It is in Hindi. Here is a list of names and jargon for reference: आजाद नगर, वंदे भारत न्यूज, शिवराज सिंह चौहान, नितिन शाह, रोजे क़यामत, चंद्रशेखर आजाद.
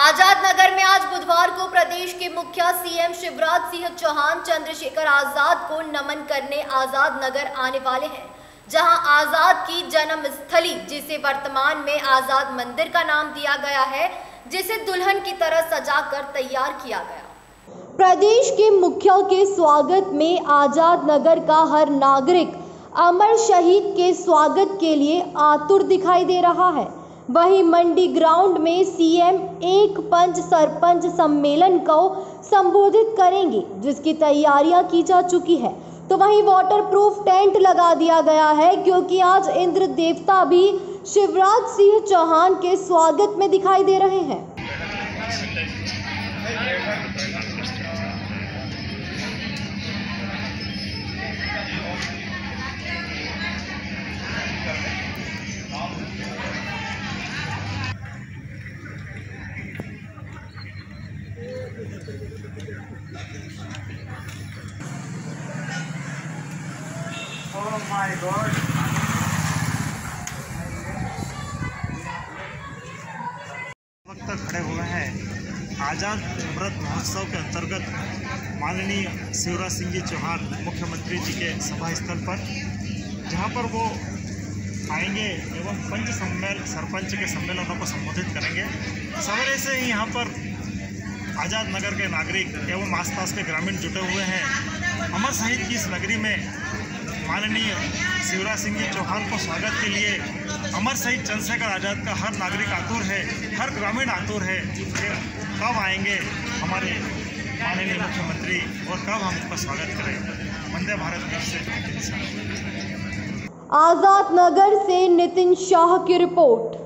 आजाद नगर में आज बुधवार को प्रदेश के मुखिया सीएम शिवराज सिंह चौहान चंद्रशेखर आजाद को नमन करने आजाद नगर आने वाले हैं, जहां आजाद की जन्मस्थली जिसे वर्तमान में आजाद मंदिर का नाम दिया गया है, जिसे दुल्हन की तरह सजाकर तैयार किया गया। प्रदेश के मुखिया के स्वागत में आजाद नगर का हर नागरिक अमर शहीद के स्वागत के लिए आतुर दिखाई दे रहा है। वहीं मंडी ग्राउंड में सीएम एक पंच सरपंच सम्मेलन को संबोधित करेंगे, जिसकी तैयारियां की जा चुकी है। तो वहीं वाटरप्रूफ टेंट लगा दिया गया है, क्योंकि आज इंद्र देवता भी शिवराज सिंह चौहान के स्वागत में दिखाई दे रहे हैं। Oh my God! वक्त खड़े हुए हैं आज़ाद भारत महोत्सव के अंतर्गत माननीय शिवराज सिंह जी चौहान मुख्यमंत्री जी के सभा स्थल पर, जहां पर वो आएंगे एवं सरपंच के सम्मेलनों को संबोधित करेंगे। सवेरे से ही यहां पर आज़ाद नगर के नागरिक एवं आसपास के ग्रामीण जुटे हुए हैं। अमर शहीद की इस नगरी में माननीय शिवराज सिंह जी चौहान को स्वागत के लिए अमर शहीद चंद्रशेखर आज़ाद का हर नागरिक आतुर है, हर ग्रामीण आतुर है कि कब आएंगे हमारे माननीय मुख्यमंत्री और कब हम उनका स्वागत करें। वंदे भारत न्यूज से नितिन शाह, आज़ाद नगर से नितिन शाह की रिपोर्ट।